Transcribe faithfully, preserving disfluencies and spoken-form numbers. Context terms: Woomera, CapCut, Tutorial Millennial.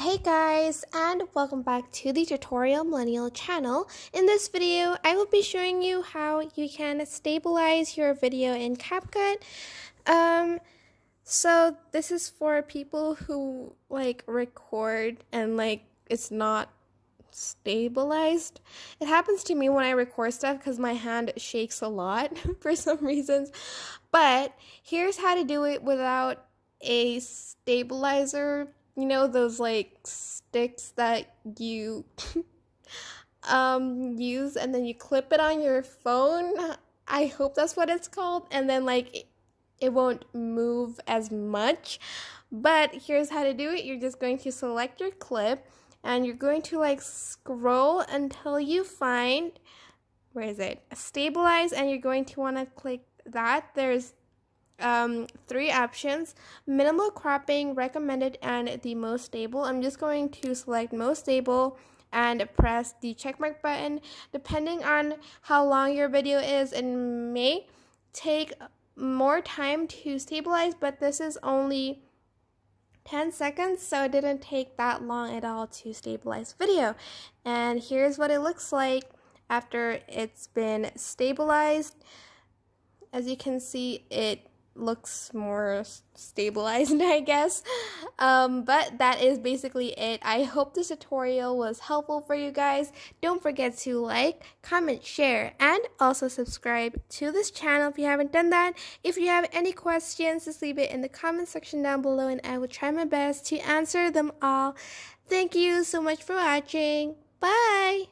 Hey guys, and welcome back to the Tutorial Millennial channel. In this video, I will be showing you how you can stabilize your video in CapCut. Um, so this is for people who like record and like it's not stabilized. It happens to me when I record stuff because my hand shakes a lot for some reasons. But here's how to do it without a stabilizer. You know, those like sticks that you um, use and then you clip it on your phone. I hope that's what it's called. And then like it, it won't move as much. But here's how to do it. You're just going to select your clip and you're going to like scroll until you find, where is it? Stabilize, and you're going to want to click that. There's um three options: minimal cropping, recommended, and the most stable. I'm just going to select most stable and press the check mark button. Depending on how long your video is, it may take more time to stabilize, but this is only ten seconds, so it didn't take that long at all to stabilize video. And here's what it looks like after it's been stabilized. As you can see, it looks more stabilized, I guess. Um, but that is basically it. I hope this tutorial was helpful for you guys. Don't forget to like, comment, share, and also subscribe to this channel if you haven't done that. If you have any questions, just leave it in the comment section down below and I will try my best to answer them all. Thank you so much for watching. Bye!